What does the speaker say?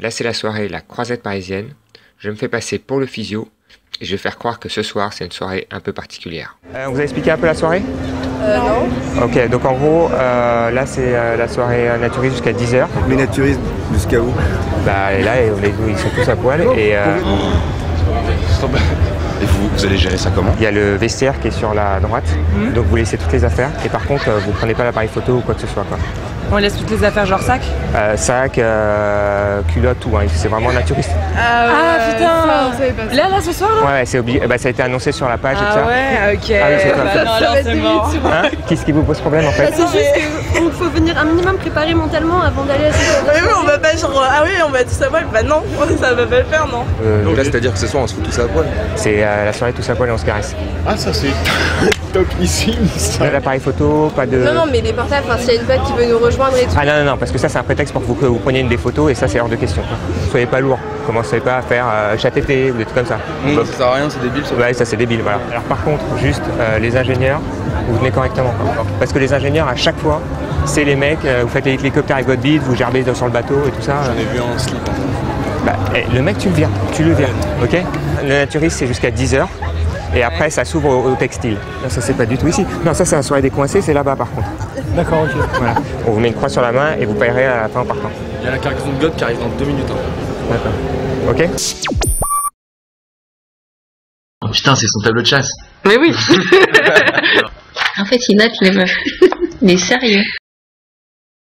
Là, c'est la soirée La Croisette Parisienne. Je me fais passer pour le physio et je vais faire croire que ce soir, c'est une soirée un peu particulière. On vous a expliqué un peu la soirée? Non. Ok, donc en gros, là, c'est la soirée naturiste jusqu'à 10h. Mais naturiste jusqu'à où? Bah, et là, ils sont tous à poil. Et, et vous allez gérer ça comment? Il y a le vestiaire qui est sur la droite, donc vous laissez toutes les affaires. Et par contre, vous prenez pas l'appareil photo ou quoi que ce soit, quoi. On laisse toutes les affaires, genre sac? Sac, culotte, tout, hein. C'est vraiment naturiste. Ah putain ça, on savait pas ça. Là, ce soir là? Ouais, c'est obligé, bah, ça a été annoncé sur la page et tout ça. Ouais, ok. Ah ouais, c'est mort. Hein? Qu'est-ce qui vous pose problème en fait? C'est juste qu'il faut venir un minimum préparer mentalement avant d'aller à ce soir. Mais on va pas genre, ah oui, on va tous à poil, bah non, ça va pas le faire, non. Donc là, c'est-à-dire que ce soir, on se fout tous à poil? C'est la soirée tous à poil et on se caresse. Ah ça c'est... topissime ça. Pas d'appareil photo, pas de... Non, mais des portables, enfin, s'il y a une pote qui veut nous rejoindre et tout. Ah non, non, non, parce que ça c'est un prétexte pour que vous preniez des photos et ça c'est hors de question. Soyez pas lourd, commencez pas à faire chat-tété ou des trucs comme ça. Bah, ça sert à rien, c'est débile ça. Ouais, ça c'est débile, voilà. Alors par contre, juste les ingénieurs, vous venez correctement. Quoi. Parce que les ingénieurs, à chaque fois, c'est les mecs, vous faites l'hélicoptère à Godbid, vous gerbez sur le bateau et tout ça. J'en ai vu un slip. Bah, le mec, tu le vires, ok? Le naturiste, c'est jusqu'à 10h. Et après, ça s'ouvre au textile. Non, ça, c'est pas du tout ici. Non, ça, c'est la soirée des coincés, c'est là-bas par contre. D'accord, ok. Voilà. On vous met une croix sur la main et vous paierez à la fin en partant. Il y a la cargaison de God qui arrive dans 2 minutes. Hein. D'accord. Ok. Oh putain, c'est son tableau de chasse. Mais oui. En fait, il note les meufs. Il est sérieux.